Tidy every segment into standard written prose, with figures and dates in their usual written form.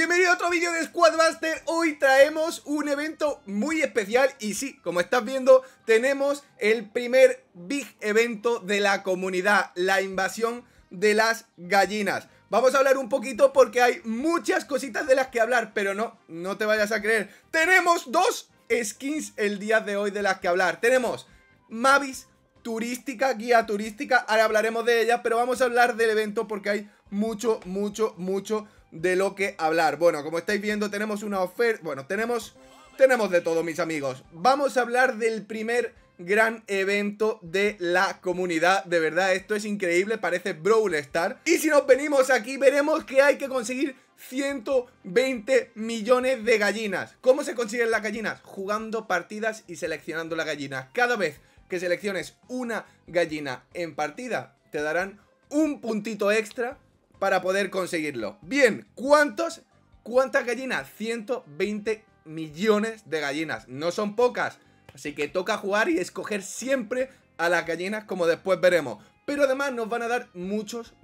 Bienvenido a otro vídeo de Squad Buster. Hoy traemos un evento muy especial y sí, como estás viendo, tenemos el primer big evento de la comunidad, la invasión de las gallinas. Vamos a hablar un poquito porque hay muchas cositas de las que hablar, pero no te vayas a creer. Tenemos dos skins el día de hoy de las que hablar. Tenemos Mavis Turística, guía turística, ahora hablaremos de ella, pero vamos a hablar del evento porque hay mucho de lo que hablar. Bueno, como estáis viendo tenemos una oferta, bueno, tenemos de todo, mis amigos. Vamos a hablar del primer gran evento de la comunidad. De verdad, esto es increíble, parece Brawl Star. Y si nos venimos aquí veremos que hay que conseguir 120 millones de gallinas. ¿Cómo se consiguen las gallinas? Jugando partidas y seleccionando las gallinas. Cada vez que selecciones una gallina en partida te darán un puntito extra para poder conseguirlo. Bien, ¿cuántas gallinas? 120 millones de gallinas. No son pocas, así que toca jugar y escoger siempre a las gallinas, como después veremos. Pero además nos van a dar muchos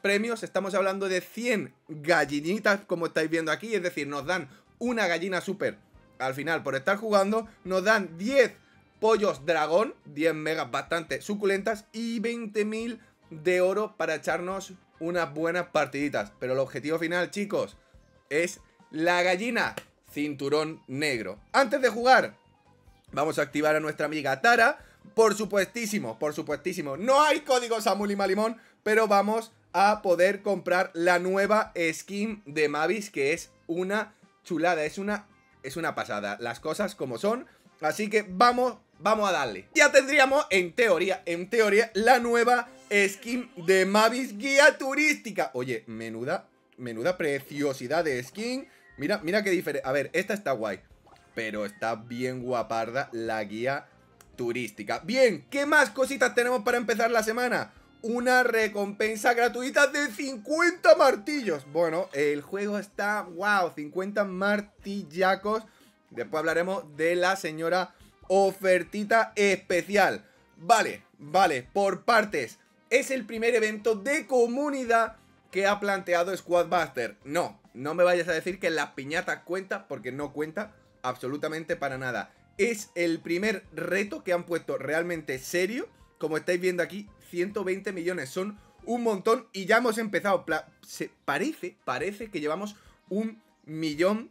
premios. Estamos hablando de 100 gallinitas, como estáis viendo aquí. Es decir, nos dan una gallina super al final por estar jugando. Nos dan 10 pollos dragón, 10 megas bastante suculentas, y 20.000 de oro para echarnos unas buenas partiditas. Pero el objetivo final, chicos, es la gallina cinturón negro. Antes de jugar vamos a activar a nuestra amiga Tara. Por supuestísimo, no hay código Samuel Limalimon, pero vamos a poder comprar la nueva skin de Mavis, que es una chulada, es una pasada, las cosas como son. Así que vamos a darle. Ya tendríamos, en teoría, la nueva skin de Mavis, guía turística. Oye, menuda preciosidad de skin. Mira qué diferente. A ver, esta está guay, pero está bien guaparda la guía turística. Bien, ¿qué más cositas tenemos para empezar la semana? Una recompensa gratuita de 50 martillos. Bueno, el juego está wow, 50 martillacos. Después hablaremos de la señora ofertita especial. Vale, por partes. Es el primer evento de comunidad que ha planteado Squad Buster. No me vayas a decir que las piñatas cuentan, porque no cuenta absolutamente para nada. Es el primer reto que han puesto realmente serio. Como estáis viendo aquí, 120 millones, son un montón y ya hemos empezado. Parece que llevamos un millón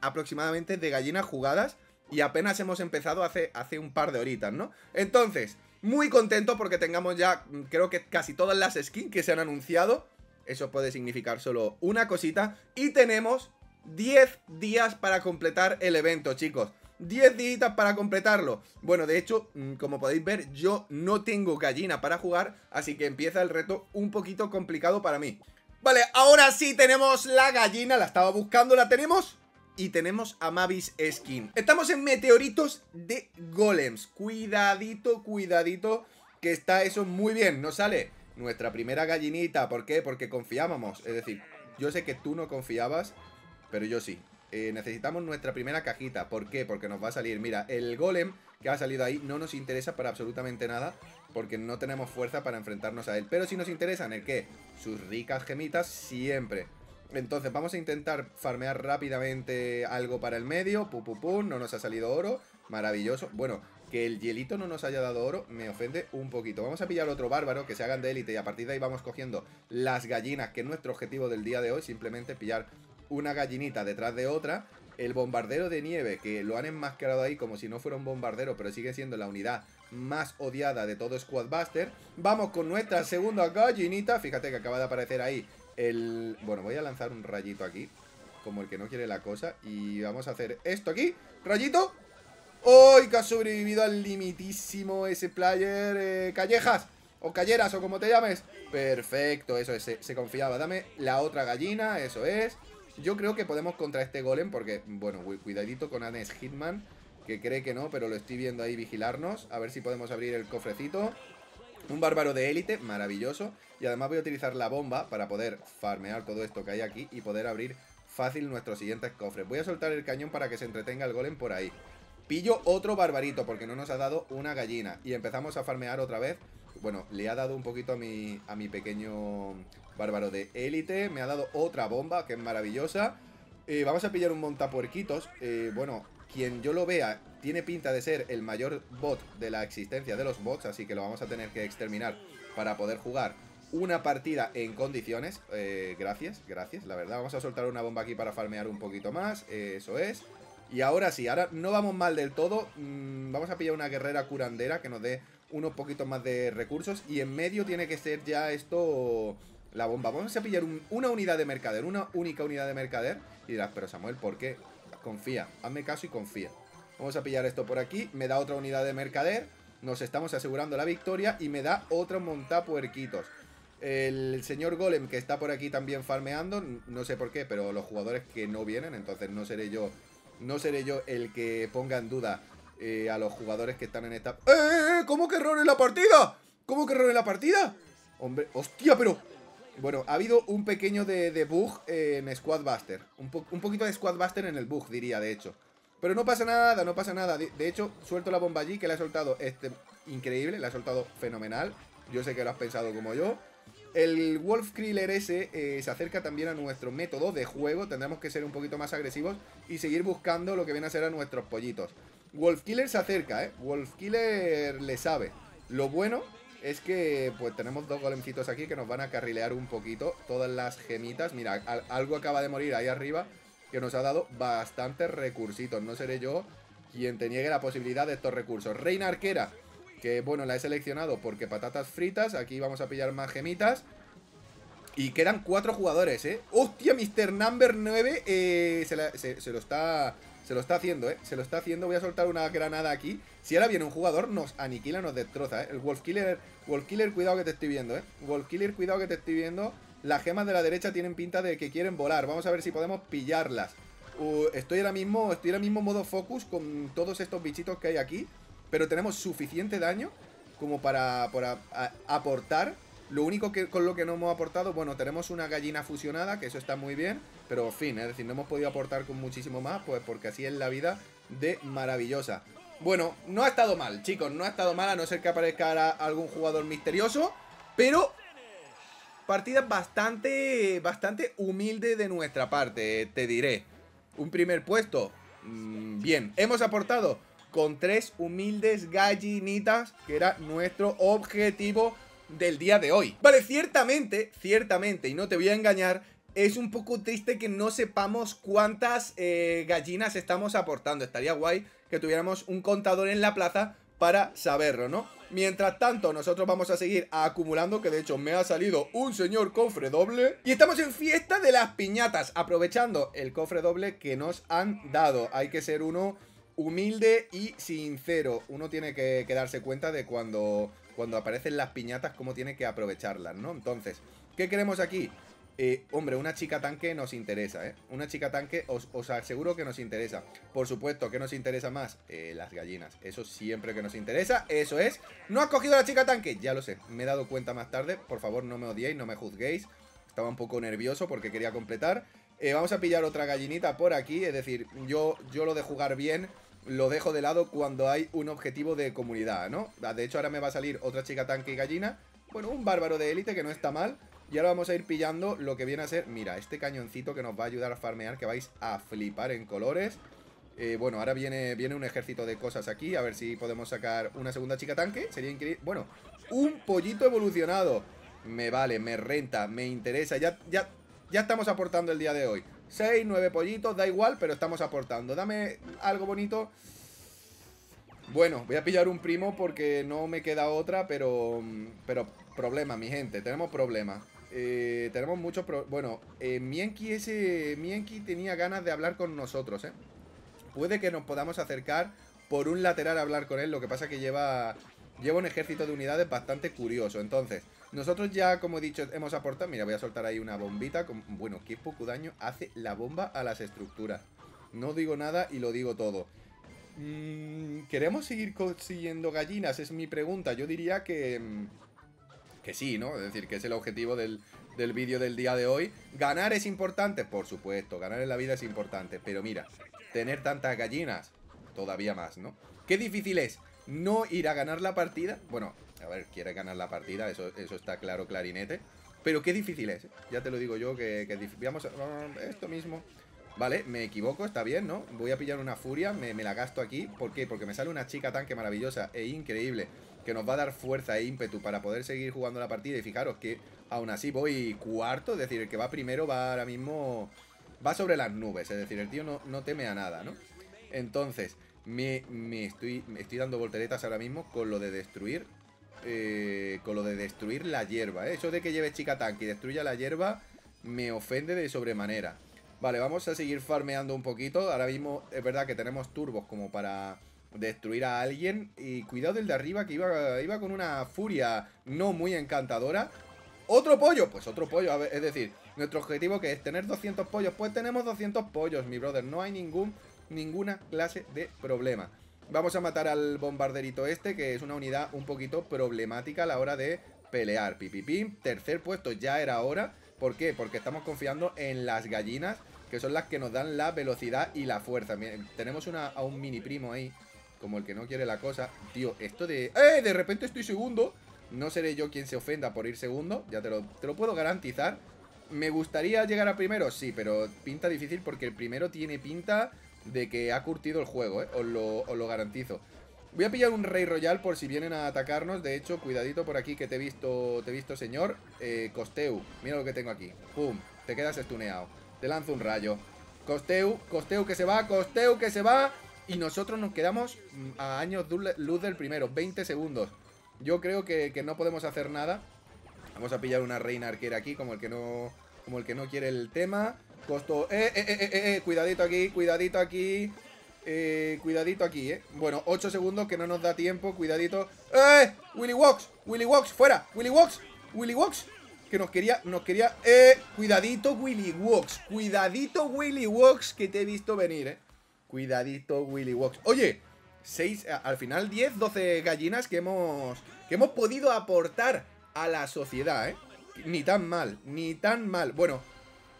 aproximadamente de gallinas jugadas y apenas hemos empezado hace un par de horitas, ¿no? Entonces, muy contento porque tengamos ya, creo que casi todas las skins que se han anunciado. Eso puede significar solo una cosita. Y tenemos 10 días para completar el evento, chicos. 10 días para completarlo. Bueno, de hecho, como podéis ver, yo no tengo gallina para jugar, así que empieza el reto un poquito complicado para mí. Vale, ahora sí tenemos la gallina, la estaba buscando, la tenemos. Y tenemos a Mavis Skin. Estamos en meteoritos de golems. Cuidadito, que está eso muy bien. Nos sale nuestra primera gallinita. ¿Por qué? Porque confiábamos. Es decir, yo sé que tú no confiabas, pero yo sí. Necesitamos nuestra primera cajita. ¿Por qué? Porque nos va a salir, mira, el golem que ha salido ahí no nos interesa para absolutamente nada, porque no tenemos fuerza para enfrentarnos a él. Pero sí nos interesan, ¿el qué? Sus ricas gemitas siempre. Entonces vamos a intentar farmear rápidamente algo para el medio. No nos ha salido oro, maravilloso. Bueno, que el hielito no nos haya dado oro me ofende un poquito. Vamos a pillar otro bárbaro, que se hagan de élite, y a partir de ahí vamos cogiendo las gallinas, que es nuestro objetivo del día de hoy. Simplemente pillar una gallinita detrás de otra. El bombardero de nieve, que lo han enmascarado ahí como si no fuera un bombardero, pero sigue siendo la unidad más odiada de todo Squad Buster. Vamos con nuestra segunda gallinita. Fíjate que acaba de aparecer ahí el... Bueno, voy a lanzar un rayito aquí, como el que no quiere la cosa, y vamos a hacer esto aquí. ¡Rayito! ¡Uy, que ha sobrevivido al limitísimo ese player! ¡Callejas! O calleras, o como te llames. Perfecto, eso es, se confiaba. Dame la otra gallina, eso es. Yo creo que podemos contra este golem porque, bueno, cuidadito con Agnes Hitman, que cree que no, pero lo estoy viendo ahí vigilarnos. A ver si podemos abrir el cofrecito. Un bárbaro de élite, maravilloso. Y además voy a utilizar la bomba para poder farmear todo esto que hay aquí y poder abrir fácil nuestros siguientes cofres. Voy a soltar el cañón para que se entretenga el golem por ahí. Pillo otro barbarito porque no nos ha dado una gallina. Y empezamos a farmear otra vez Bueno, le ha dado un poquito a mi pequeño bárbaro de élite. Me ha dado otra bomba, que es maravillosa. Vamos a pillar un montapuerquitos. Bueno, quien yo lo vea tiene pinta de ser el mayor bot de la existencia de los bots, así que lo vamos a tener que exterminar para poder jugar una partida en condiciones. Gracias, la verdad. Vamos a soltar una bomba aquí para farmear un poquito más. Eso es. Y ahora sí, ahora no vamos mal del todo. Vamos a pillar una guerrera curandera que nos dé unos poquitos más de recursos. Y en medio tiene que ser ya esto la bomba. Vamos a pillar una unidad de mercader, una única unidad de mercader. Y dirás, pero Samuel, ¿por qué? Confía, hazme caso y confía. Vamos a pillar esto por aquí. Me da otra unidad de mercader. Nos estamos asegurando la victoria. Y me da otro montapuerquitos. El señor Golem, que está por aquí también farmeando. No sé por qué, pero los jugadores que no vienen. Entonces no seré yo el que ponga en duda a los jugadores que están en esta... ¿Cómo que error en la partida? ¿Cómo que error en la partida? Hombre, hostia, pero... Bueno, ha habido un pequeño de bug en Squad Buster. Un poquito de Squad Buster en el bug, diría, de hecho. Pero no pasa nada, no pasa nada. De hecho, suelto la bomba allí, que la he soltado increíble, la he soltado fenomenal. Yo sé que lo has pensado como yo. El Wolf Killer ese se acerca también a nuestro método de juego. Tendremos que ser un poquito más agresivos y seguir buscando lo que viene a ser a nuestros pollitos. Wolf Killer se acerca, Wolf Killer le sabe. Lo bueno es que pues tenemos dos golemcitos aquí que nos van a carrilear un poquito todas las gemitas. Mira, algo acaba de morir ahí arriba que nos ha dado bastantes recursitos. No seré yo quien te niegue la posibilidad de estos recursos. Reina Arquera, que bueno, la he seleccionado porque patatas fritas. Aquí vamos a pillar más gemitas. Y quedan 4 jugadores, ¡hostia! Mr. Number 9 se lo está haciendo, se lo está haciendo. Voy a soltar una granada aquí. Si ahora viene un jugador, nos aniquila, nos destroza, El Wolf Killer, cuidado que te estoy viendo, Wolf Killer, cuidado que te estoy viendo. Las gemas de la derecha tienen pinta de que quieren volar. Vamos a ver si podemos pillarlas. Estoy ahora mismo modo focus con todos estos bichitos que hay aquí. Pero tenemos suficiente daño como para aportar. Lo único que con lo que no hemos aportado, bueno, tenemos una gallina fusionada, que eso está muy bien. Pero, en fin, es decir, no hemos podido aportar con muchísimo más, pues porque así es la vida de maravillosa. Bueno, no ha estado mal, chicos, no ha estado mal, a no ser que aparezca algún jugador misterioso. Pero partida bastante humilde de nuestra parte, te diré. Un primer puesto, bien, hemos aportado con 3 humildes gallinitas, que era nuestro objetivo del día de hoy. Vale, ciertamente, y no te voy a engañar, es un poco triste que no sepamos cuántas gallinas estamos aportando. Estaría guay que tuviéramos un contador en la plaza para saberlo, ¿no? Mientras tanto, nosotros vamos a seguir acumulando, que de hecho me ha salido un señor cofre doble. Y estamos en fiesta de las piñatas, aprovechando el cofre doble que nos han dado. Hay que ser uno humilde y sincero. Uno tiene que darse cuenta de cuando aparecen las piñatas, cómo tiene que aprovecharlas, ¿no? Entonces, ¿qué queremos aquí? Hombre, una chica tanque nos interesa, Una chica tanque os aseguro que nos interesa. Por supuesto, ¿qué nos interesa más? Las gallinas. Eso siempre que nos interesa, eso es. ¿No has cogido a la chica tanque? Ya lo sé, me he dado cuenta más tarde. Por favor, no me odiéis, no me juzguéis. Estaba un poco nervioso porque quería completar. Vamos a pillar otra gallinita por aquí. Es decir, yo lo de jugar bien lo dejo de lado cuando hay un objetivo de comunidad, ¿no? De hecho, ahora me va a salir otra chica tanque y gallina. Bueno, un bárbaro de élite que no está mal. Y ahora vamos a ir pillando lo que viene a ser... Mira, este cañoncito que nos va a ayudar a farmear, que vais a flipar en colores. Bueno, ahora viene un ejército de cosas aquí. A ver si podemos sacar una segunda chica tanque. Sería increíble. Bueno, un pollito evolucionado. Me vale, me renta, me interesa. Ya estamos aportando el día de hoy. 6, 9 pollitos, da igual, pero estamos aportando. Dame algo bonito. Bueno, voy a pillar un primo porque no me queda otra, pero problema, mi gente, tenemos problemas. Tenemos muchos problemas. Bueno, Mienki tenía ganas de hablar con nosotros, Puede que nos podamos acercar por un lateral a hablar con él, lo que pasa que lleva un ejército de unidades bastante curioso. Entonces, nosotros ya, como he dicho, hemos aportado... Mira, voy a soltar ahí una bombita con... Bueno, qué poco daño hace la bomba a las estructuras. No digo nada y lo digo todo. ¿Queremos seguir consiguiendo gallinas? Es mi pregunta. Yo diría que sí, ¿no? Es decir, que es el objetivo del vídeo del día de hoy. ¿Ganar es importante? Por supuesto, ganar en la vida es importante. Pero mira, tener tantas gallinas, todavía más, ¿no? ¿Qué difícil es? ¿No ir a ganar la partida? Bueno, A ver, quiere ganar la partida, eso está claro, clarinete. Pero qué difícil es, ¿eh? Ya te lo digo yo, que vamos a... Esto mismo. Vale, me equivoco, está bien, ¿no? Voy a pillar una furia, me la gasto aquí. ¿Por qué? Porque me sale una chica tanque maravillosa e increíble, que nos va a dar fuerza e ímpetu para poder seguir jugando la partida. Y fijaros que aún así voy cuarto, es decir, el que va primero va ahora mismo... Va sobre las nubes, es decir, el tío no teme a nada, ¿no? Entonces, me estoy dando volteretas ahora mismo con lo de destruir... la hierba, ¿eh? Eso de que lleve chica tanque y destruya la hierba me ofende de sobremanera. Vale, vamos a seguir farmeando un poquito. Ahora mismo es verdad que tenemos turbos como para destruir a alguien. Y cuidado el de arriba, que iba con una furia no muy encantadora. ¿Otro pollo? Pues otro pollo, a ver, es decir, nuestro objetivo que es tener 200 pollos. Pues tenemos 200 pollos, mi brother. No hay ninguna clase de problema. Vamos a matar al bombarderito este, que es una unidad un poquito problemática a la hora de pelear. Pipipim, tercer puesto, ya era hora. ¿Por qué? Porque estamos confiando en las gallinas, que son las que nos dan la velocidad y la fuerza. Miren, tenemos a un mini primo ahí, como el que no quiere la cosa. Tío, esto de... ¡Eh! De repente estoy segundo. No seré yo quien se ofenda por ir segundo, ya te lo puedo garantizar. ¿Me gustaría llegar a primero? Sí, pero pinta difícil porque el primero tiene pinta... de que ha curtido el juego, ¿eh? Os lo garantizo. Voy a pillar un Rey Royal por si vienen a atacarnos. De hecho, cuidadito por aquí que te he visto señor. Cousteau, mira lo que tengo aquí. Pum, te quedas estuneado. Te lanzo un rayo. Cousteau que se va, Cousteau que se va. Y nosotros nos quedamos a años luz del primero, 20 segundos. Yo creo que no podemos hacer nada. Vamos a pillar una reina arquera aquí, como el que no quiere el tema. Cousteau, cuidadito aquí, cuidadito aquí. Cuidadito aquí, Bueno, 8 segundos que no nos da tiempo, cuidadito. Willy Wox, fuera, Willy Wox, que nos quería. Cuidadito Willy Wox, que te he visto venir, Cuidadito Willy Wox. Oye, 6, al final 10, 12 gallinas que hemos podido aportar a la sociedad, Ni tan mal, Bueno,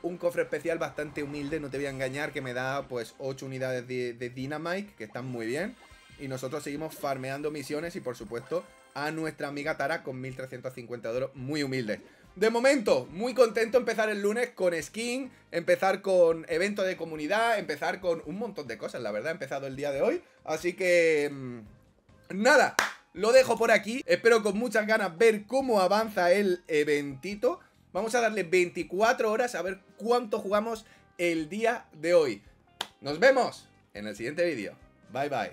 un cofre especial bastante humilde, no te voy a engañar, que me da pues 8 unidades de Dynamite, que están muy bien. Y nosotros seguimos farmeando misiones y por supuesto a nuestra amiga Tara con 1350 de oro, muy humilde. De momento, muy contento empezar el lunes con skin, empezar con evento de comunidad, empezar con un montón de cosas, la verdad, he empezado el día de hoy. Así que... nada, lo dejo por aquí. Espero con muchas ganas ver cómo avanza el eventito. Vamos a darle 24 horas a ver cuánto jugamos el día de hoy. Nos vemos en el siguiente vídeo. Bye, bye.